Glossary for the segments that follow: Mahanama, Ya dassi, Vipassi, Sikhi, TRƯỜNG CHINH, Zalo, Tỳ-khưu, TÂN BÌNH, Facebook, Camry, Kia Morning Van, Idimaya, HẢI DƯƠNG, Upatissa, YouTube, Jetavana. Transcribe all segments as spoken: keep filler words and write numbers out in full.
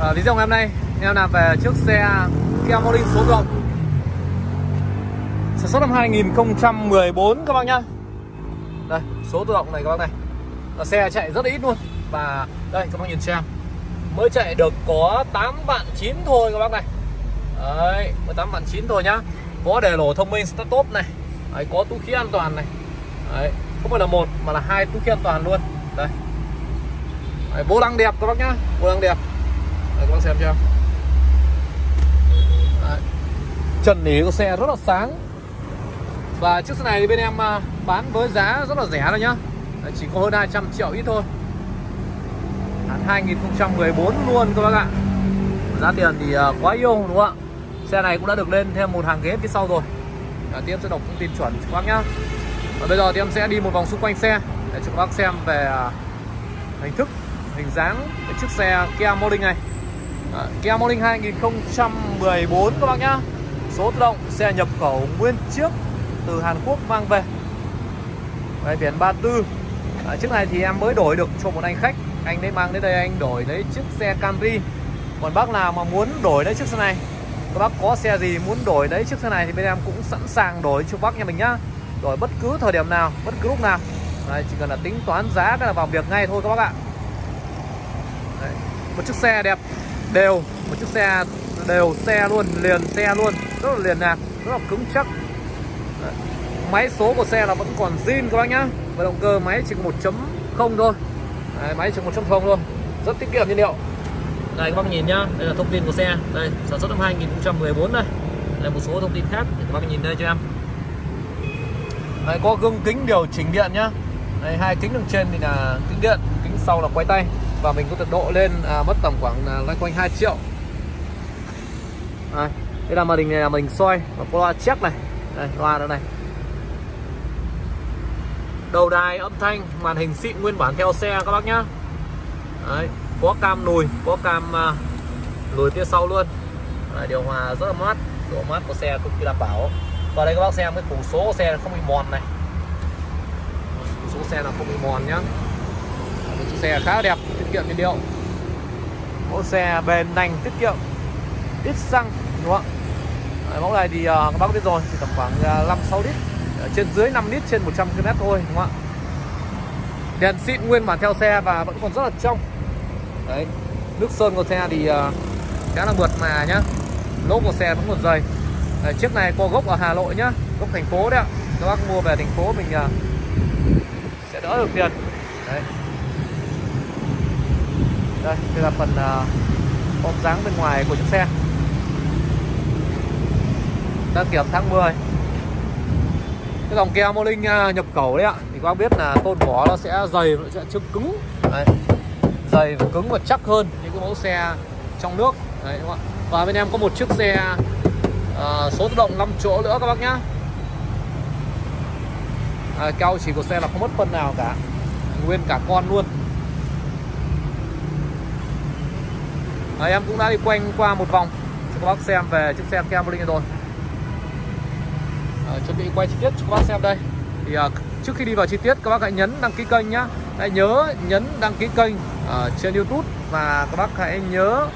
à, lý do ngày hôm nay em làm về chiếc xe Kia Morning số cộng sản xuất năm hai nghìn không trăm mười bốn các bác nhá. Đây, số tự động này các bác này, là xe chạy rất ít luôn. Và đây các bác nhìn xem, mới chạy được có tám vạn chín thôi các bác này. Đấy, mới tám vạn chín thôi nhá. Có đèn lổ thông minh start stop này. Đấy, có túi khí an toàn này. Đấy, không phải là một mà là hai túi khí an toàn luôn. Đây. Đấy, vô lăng đẹp các bác nhá, vô lăng đẹp. Đấy, các bác xem cho. Trần lý của xe rất là sáng. Và chiếc xe này thì bên em bán với giá rất là rẻ thôi nhá. Đấy, chỉ có hơn hai trăm triệu ít thôi. hai nghìn không trăm mười bốn luôn các bác ạ. Giá tiền thì quá yêu đúng không ạ? Xe này cũng đã được lên thêm một hàng ghế phía sau rồi. Và tiếp sẽ đọc thông tin chuẩn cho các bác nhá. Và bây giờ thì em sẽ đi một vòng xung quanh xe để cho các bác xem về hình thức, hình dáng của chiếc xe Kia Morning này. À, Kia Morning hai nghìn không trăm mười bốn các bác nhá. Số tự động, xe nhập khẩu nguyên chiếc từ Hàn Quốc mang về. Đây, biển ba tư. À, chiếc này thì em mới đổi được cho một anh khách. Anh ấy mang đến đây anh đổi lấy chiếc xe Camry. Còn bác nào mà muốn đổi lấy chiếc xe này, các bác có xe gì muốn đổi lấy chiếc xe này thì bên em cũng sẵn sàng đổi cho bác nhà mình nhá. Đổi bất cứ thời điểm nào, bất cứ lúc nào. Đấy, chỉ cần là tính toán giá cái là vào việc ngay thôi các bác ạ. Đấy, một chiếc xe đẹp đều, một chiếc xe đều xe luôn, liền xe luôn, rất là liền nạc, rất là cứng chắc. Đấy, máy số của xe là vẫn còn zin các bác nhá. Và động cơ máy chỉ một chấm không thôi. Đấy, máy chỉ một chấm không luôn, rất tiết kiệm nhiên liệu. Đây các bác nhìn nhá, đây là thông tin của xe. Đây, sản xuất năm hai nghìn không trăm mười bốn đây. Đây một số thông tin khác để các bác nhìn đây cho em. Đấy, có gương kính điều chỉnh điện nhá. Đây, hai kính đằng trên thì là kính điện, kính sau là quay tay. Và mình có tốc độ lên à, mất tầm khoảng à, loanh quanh hai triệu. Đây, đây là màn hình này là mình soi và có loa check này. Đây, loa nữa này. Đầu đài âm thanh, màn hình xịn nguyên bản theo xe các bác nhá. Đấy, có cam lùi, có cam lùi phía sau luôn. Đấy, điều hòa rất là mát, độ mát của xe cực kỳ đảm bảo. Và đây các bác xem cái củ số của xe không bị mòn này. Củ số xe là không bị mòn nhá. Chiếc xe khá đẹp, tiết kiệm nhiên liệu. Mẫu xe bền lành, tiết kiệm, ít xăng đúng không ạ? Đấy, mẫu này thì các bác biết rồi, thì tầm khoảng năm sáu lít, trên dưới năm lít trên một trăm ki lô mét thôi đúng không ạ? Đèn xịn nguyên bản theo xe và vẫn còn rất là trong. Đấy, nước sơn của xe thì khá là mượt mà nhá. Lốp của xe vẫn còn dày. Đấy, chiếc này có gốc ở Hà Nội nhá, gốc thành phố đấy ạ. Các bác mua về thành phố mình sẽ đỡ được tiền. Đấy. Đây, đây là phần bóng uh, dáng bên ngoài của chiếc xe. Đăng kiểm tháng mười. Cái dòng Kia Morning uh, nhập khẩu đấy ạ, thì các bác biết là tôn vỏ nó sẽ dày, nó sẽ trơn cứng. Đấy, dày và cứng và chắc hơn những cái mẫu xe trong nước. Đấy, đúng không ạ? Và bên em có một chiếc xe uh, số tự động năm chỗ nữa các bác nhá. À, cao chỉ của xe là không mất phần nào cả, nguyên cả con luôn. À, em cũng đã đi quanh qua một vòng cho các bác xem về chiếc xe Kia Morning này rồi. À, chuẩn bị quay chi tiết cho các bác xem đây. Thì à, trước khi đi vào chi tiết các bác hãy nhấn đăng ký kênh nhá. Hãy nhớ nhấn đăng ký kênh ở trên YouTube và các bác hãy nhớ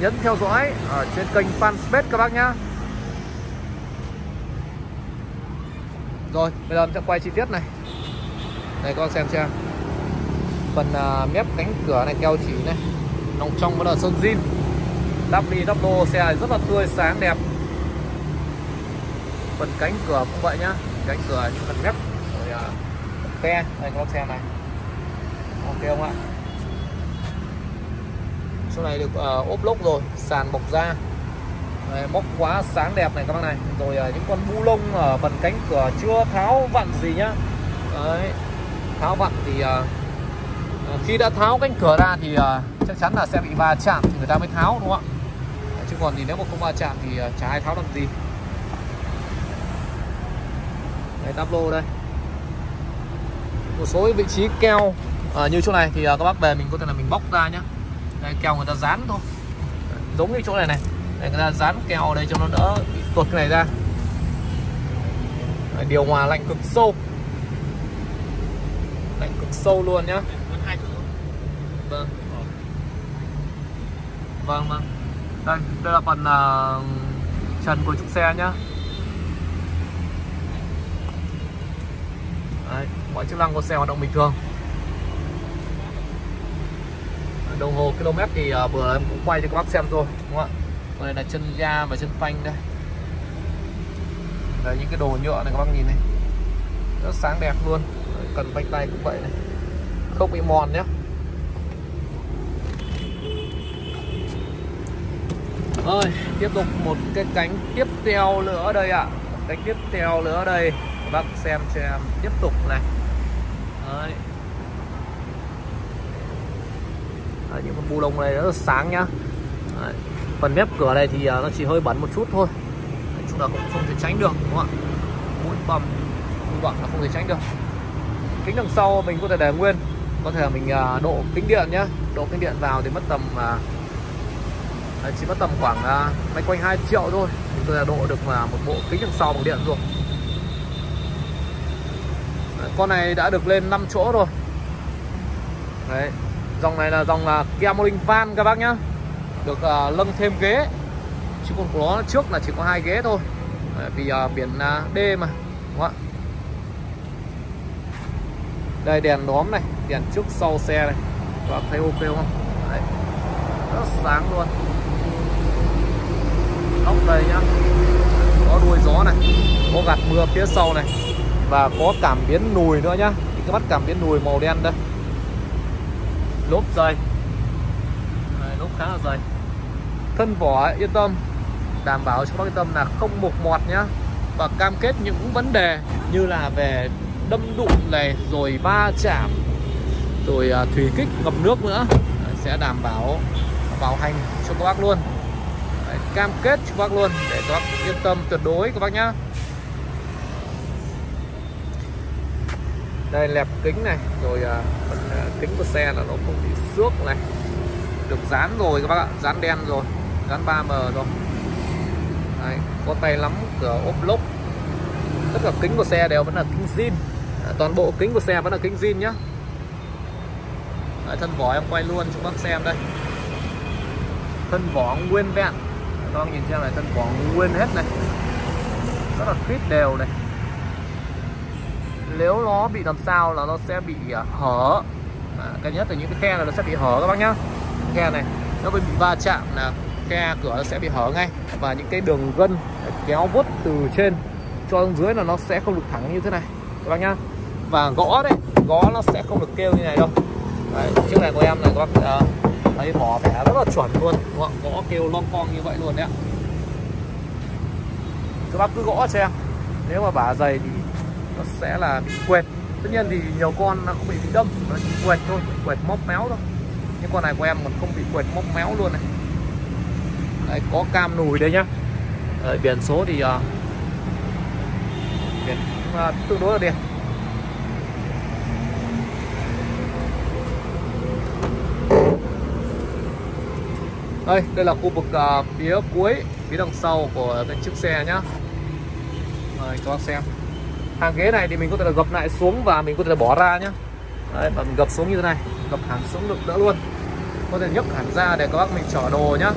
nhấn theo dõi ở trên kênh Fanpage các bác nhá. Rồi, bây giờ em sẽ quay chi tiết này. Đây các bác xem xem. Phần à, mép cánh cửa này, keo chỉ này. Nòng trong vẫn là sơn zin. Đắp đi đắp đô, xe này rất là tươi sáng đẹp. Phần cánh cửa cũng vậy nhá. Cánh cửa phần mép rồi phần te. Đây các bác xem này. Ok không ạ? Chỗ này được uh, ốp lốc rồi, sàn bọc da. Đấy, móc quá sáng đẹp này các bác này. Rồi uh, những con bu lông ở phần cánh cửa chưa tháo vặn gì nhá. Đấy, tháo vặn thì uh, khi đã tháo cánh cửa ra thì uh, chắc chắn là sẽ bị va chạm thì người ta mới tháo đúng không ạ? Chứ còn thì nếu mà không va chạm thì uh, chả ai tháo làm gì. Đấy, táp lô đây. Một số vị trí keo uh, như chỗ này thì uh, các bác về mình có thể là mình bóc ra nhá. Đây, keo người ta dán thôi. Giống như chỗ này này. Đây, người ta dán keo ở đây cho nó đỡ bị tuột cái này ra. Đấy, điều hòa lạnh cực sâu. Lạnh cực sâu luôn nhá. Vâng. Vâng vâng. Đây, đây là phần uh, trần của trục xe nhá. Đấy, mọi chức năng của xe hoạt động bình thường. Đồng hồ km thì uh, vừa em cũng quay cho các bác xem rồi, đúng không ạ? Còn đây là chân ga và chân phanh đây. Đấy, những cái đồ nhựa này các bác nhìn này, rất sáng đẹp luôn. Đấy, cần phanh tay cũng vậy này, không bị mòn nhé. Ơi, tiếp tục một cái cánh tiếp theo nữa đây ạ. À. Cánh tiếp theo nữa đây, các bác xem cho em tiếp tục này. Đấy. Đấy, những con bu lông này rất là sáng nhá. Đấy. Phần mép cửa này thì nó chỉ hơi bẩn một chút thôi. Đấy, chúng ta cũng không thể tránh được, đúng không ạ? Bụi bặm, bụi bặm là không thể tránh được. Kính đằng sau mình có thể để nguyên, có thể mình độ kính điện nhá. Độ kính điện vào thì mất tầm Đấy, chỉ mất tầm khoảng uh, mấy quanh hai triệu thôi. Chúng tôi đã độ được mà một bộ kính đằng sau bằng điện rồi. Đấy, con này đã được lên năm chỗ rồi. Đấy, dòng này là dòng là Kia Morning Van các bác nhá. Được uh, lâng thêm ghế. Chứ còn của nó trước là chỉ có hai ghế thôi. Đấy, vì uh, biển uh, D mà, đúng không ạ? Đây, đèn đóm này, đèn trước sau xe này. Các bác thấy ok không? Đấy, rất sáng luôn. Ốc đây nhá, có đuôi gió này, có gạt mưa phía sau này, và có cảm biến lùi nữa nhá. Cái mắt cảm biến lùi màu đen đây, lốp dày, lốp khá là dày. Thân vỏ yên tâm, đảm bảo cho các bác yên tâm là không mục mọt nhá, và cam kết những vấn đề như là về đâm đụng này, rồi va chạm, rồi thủy kích ngập nước nữa sẽ đảm bảo bảo hành cho các bác luôn. Cam kết cho bác luôn để các bác yên tâm tuyệt đối các bác nhá. Đây, lẹp kính này, rồi phần kính của xe là nó không bị xước này, được dán rồi các bác ạ, dán đen rồi, dán ba em rồi. Đấy, có tay lắm cửa ốp lốp. Tất cả kính của xe đều vẫn là kính zin, toàn bộ kính của xe vẫn là kính zin nhá. Đấy, thân vỏ em quay luôn cho bác xem đây. Thân vỏ nguyên vẹn, các bác nhìn xem này, thân vỏ nguyên hết này, rất là khít đều này. Nếu nó bị làm sao là nó sẽ bị hở, à, cái nhất là những cái khe này nó sẽ bị hở các bác nhá. Khe này nó bị va chạm là khe cửa nó sẽ bị hở ngay, và những cái đường gân kéo vuốt từ trên cho xuống dưới là nó sẽ không được thẳng như thế này các bác nhá. Và gõ đấy, gõ nó sẽ không được kêu như này đâu. Đấy, chiếc này của em này các bác uh, thấy bỏ vẻ rất là chuẩn luôn, đúng không? Gõ kêu lon con như vậy luôn đấy ạ. Các bác cứ gõ xem, nếu mà bả dày thì nó sẽ là bị quệt. Tất nhiên thì nhiều con nó không bị đâm, nó chỉ quệt thôi, bị quệt móc méo thôi. Nhưng con này của em còn không bị quệt móc méo luôn này. Đấy, có cam nùi đây nhá. Đấy, biển số thì uh, biển uh, tương đối là đẹp. Đây, đây là khu vực uh, phía cuối, phía đằng sau của cái chiếc xe nhá. Rồi, các bác xem. Hàng ghế này thì mình có thể là gập lại xuống và mình có thể là bỏ ra nhá. Đấy, và mình gập xuống như thế này, gập hẳn xuống được đỡ luôn. Có thể nhấc hẳn ra để các bác mình chở đồ nhá.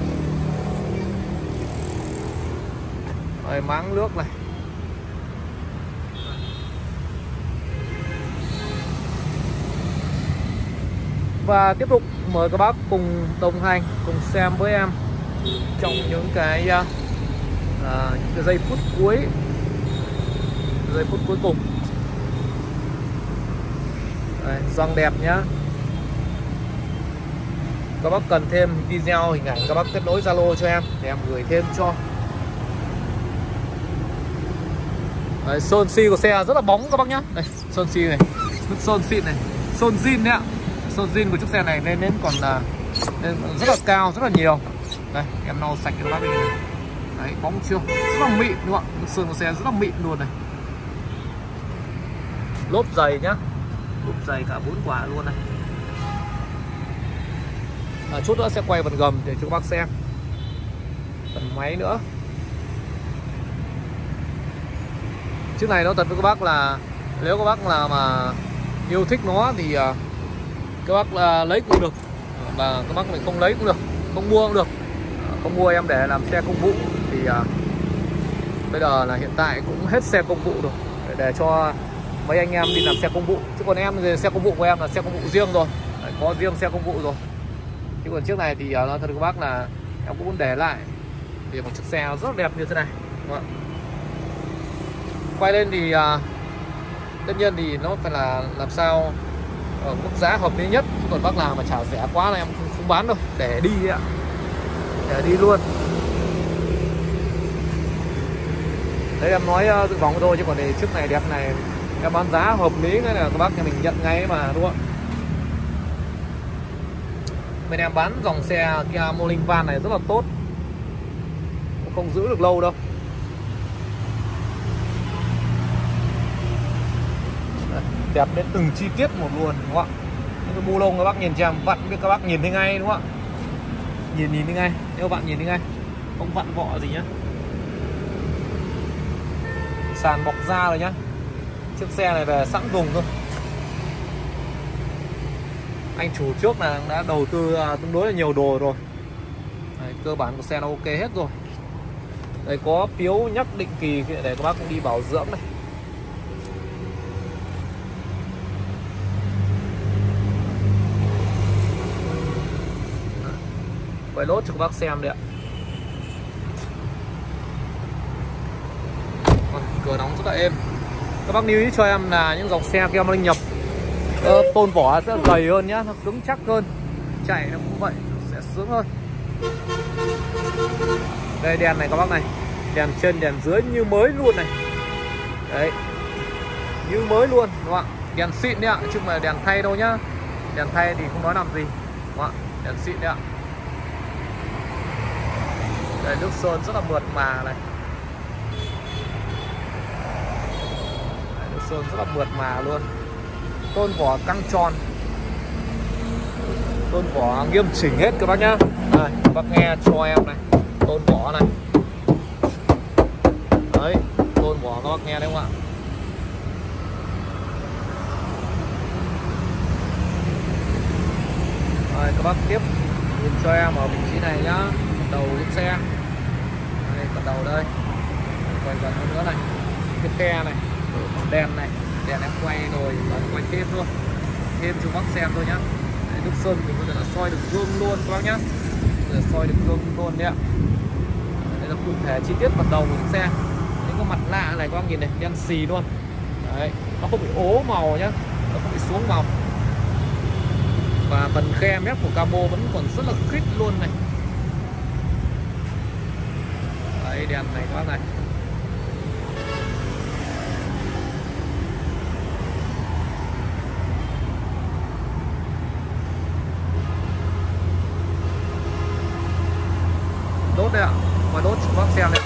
Rồi, máng nước này. Và tiếp tục mời các bác cùng đồng hành, cùng xem với em trong những cái, uh, những cái giây phút cuối, giây phút cuối cùng. Đấy, răng đẹp nhá. Các bác cần thêm video, hình ảnh, các bác kết nối Zalo cho em để em gửi thêm cho. Đấy, sơn xi của xe rất là bóng các bác nhá. Đây, sơn xi này, sơn xịn này, sơn zin đấy ạ. Sơn zin của chiếc xe này nên đến còn là nên rất là cao, rất là nhiều. Đây, em lau sạch cho các bác đi. Đấy, bóng chưa? Rất là mịn đúng không ạ? Sơn của xe rất là mịn luôn này. Lốp dày nhá. Lốp dày cả bốn quả luôn này. À, chút nữa sẽ quay phần gầm để cho các bác xem. Phần máy nữa. Chiếc này nó thật với các bác là nếu các bác là mà yêu thích nó thì các bác lấy cũng được, và các bác mình không lấy cũng được. không mua cũng được, không mua em để làm xe công vụ thì à, bây giờ là hiện tại cũng hết xe công vụ rồi, để, để cho mấy anh em đi làm xe công vụ. Chứ còn em thì xe công vụ của em là xe công vụ riêng rồi, có riêng xe công vụ rồi. Chứ còn chiếc này thì nói thật các bác là em cũng để lại vì một chiếc xe rất đẹp như thế này. Quay lên thì à, tất nhiên thì nó phải là làm sao ở mức giá hợp lý nhất. Chứ còn bác nào mà trả rẻ quá là em không, không bán đâu, để đi ạ, để đi luôn. Đấy, em nói dự vọng thôi, chứ còn để chiếc này đẹp này em bán giá hợp lý nên là các bác nhà mình nhận ngay mà, đúng không? Bên em bán dòng xe Kia Morning Van này rất là tốt, không giữ được lâu đâu. Đẹp đến từng chi tiết một luôn, đúng không ạ? Những cái bu lông các bác nhìn chèm vặn biết các bác nhìn thấy ngay, đúng không ạ? Nhìn nhìn thấy ngay, nếu bạn nhìn thấy ngay, không vặn vọ gì nhá. Sàn bọc da rồi nhá. Chiếc xe này về sẵn dùng thôi. Anh chủ trước là đã đầu tư tương đối là nhiều đồ rồi. Đấy, cơ bản của xe nó ok hết rồi. Đây có phiếu nhắc định kỳ để các bác cũng đi bảo dưỡng này. Quay lốt cho các bác xem đấy ạ. Cửa đóng rất là êm. Các bác lưu ý cho em là những dòng xe Kia Morning nhập ờ, tôn vỏ sẽ dày hơn nhá, nó cứng chắc hơn, chạy nó cũng vậy, sẽ sướng hơn. Đây đèn này các bác này, đèn trên đèn dưới như mới luôn này. Đấy, như mới luôn, đúng không ạ? Đèn xịn đấy ạ, chứ mà đèn thay đâu nhá. Đèn thay thì không nói làm gì, đúng không ạ? Đèn xịn đấy ạ. Đây, nước sơn rất là mượt mà này, sơn rất là mượt mà luôn. Tôn vỏ căng tròn, tôn vỏ nghiêm chỉnh hết các bác nhá. Đây, các bác nghe cho em này, tôn vỏ này. Đấy, tôn vỏ các bác nghe đấy không ạ? Rồi các bác tiếp nhìn cho em ở vị trí này nhá, đầu chiếc xe. Đây, phần đầu đây. Quay gần hơn nữa này, cái khe này, đèn này, đèn em quay rồi và quay thêm luôn, thêm cho bác xem thôi nhá. Đấy, nước sơn mình có thể là soi được gương luôn các bác nhá, rồi soi được gương luôn đấy ạ. Đây là cụ thể chi tiết mặt đầu của xe. Những cái mặt lạ này các bác nhìn này, đen xì luôn. Đấy, nó không bị ố màu nhá, nó không bị xuống màu. Và phần khe mép của cabo vẫn còn rất là khít luôn này. Đấy, đèn này các bác này. Đốt đây ạ, mà đốt cho bác xem này.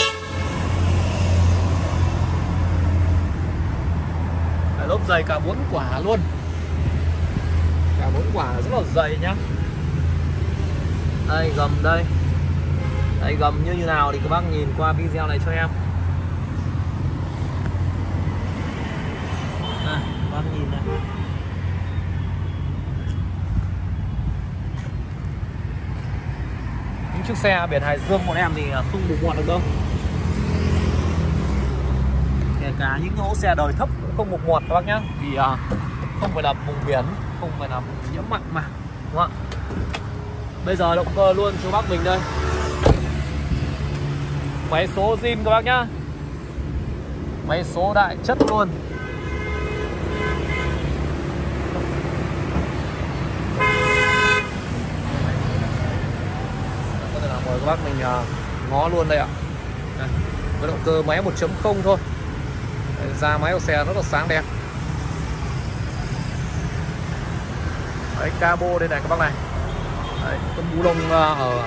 Đấy, lốp dày cả bốn quả luôn, cả bốn quả rất là dày nhá. Đây gầm đây, đây gầm như như nào thì các bác nhìn qua video này cho em. Đây, bác nhìn này. Chiếc xe biển Hải Dương bọn em thì không mục một được đâu, kể cả những mẫu xe đời thấp cũng không mục một các bác nhá, vì à, không phải là vùng biển, không phải là vùng nhiễm mặn mà, đúng không ạ? Bây giờ động cơ luôn cho bác mình đây, máy số zin các bác nhá, máy số đại chất luôn. Các bác mình ngó luôn đây ạ. Đây, với động cơ máy một chấm không thôi. Đây, da máy của xe rất là sáng đẹp. Đấy, cabo đây này các bác này. Đấy, con bú lông ở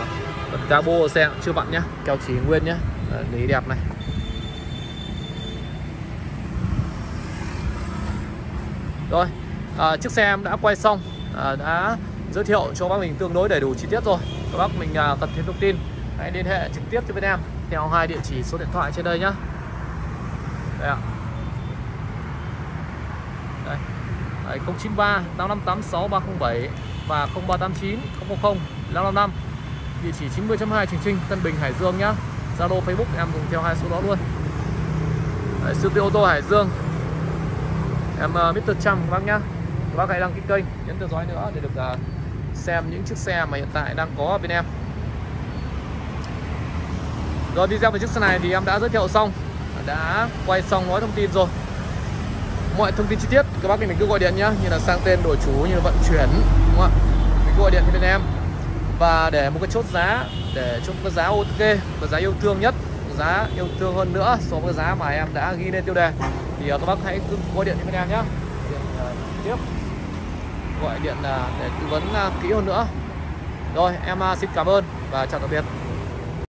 phần cabo của xe chưa vặn nhá, keo chỉ nguyên nhá. Đấy, lý đẹp này. Rồi, à, chiếc xe em đã quay xong, à, đã giới thiệu cho bác mình tương đối đầy đủ chi tiết rồi. Các bác mình cần thêm thông tin hãy liên hệ trực tiếp cho bên em theo hai địa chỉ số điện thoại trên đây nhé. Đây ạ. Đây. Đấy, không chín ba tám năm tám sáu ba không bảy và không ba tám chín không không không năm năm năm. địa chỉ chín mươi chấm hai Trường Trinh, Tân Bình, Hải Dương nhá. Zalo, Facebook em dùng theo hai số đó luôn. Đấy, siêu thị ô tô Hải Dương. Em uh, mít tơ Trâm các bác nhá. Các bác hãy đăng ký kênh, nhấn theo dõi nữa để được uh, xem những chiếc xe mà hiện tại đang có ở bên em. Rồi, video về chiếc xe này thì em đã giới thiệu xong, đã quay xong nói thông tin rồi. Mọi thông tin chi tiết các bác mình cứ gọi điện nhá, như là sang tên, đổi chủ, như là vận chuyển, đúng không ạ? Mình cứ gọi điện cho bên em và để một cái chốt giá, để chốt cái giá ok, cái giá yêu thương nhất, giá yêu thương hơn nữa so với giá mà em đã ghi lên tiêu đề. Thì các bác hãy cứ gọi điện cho bên em nhá, điện uh, tiếp, gọi điện uh, để tư vấn uh, kỹ hơn nữa. Rồi, em uh, xin cảm ơn và chào tạm biệt.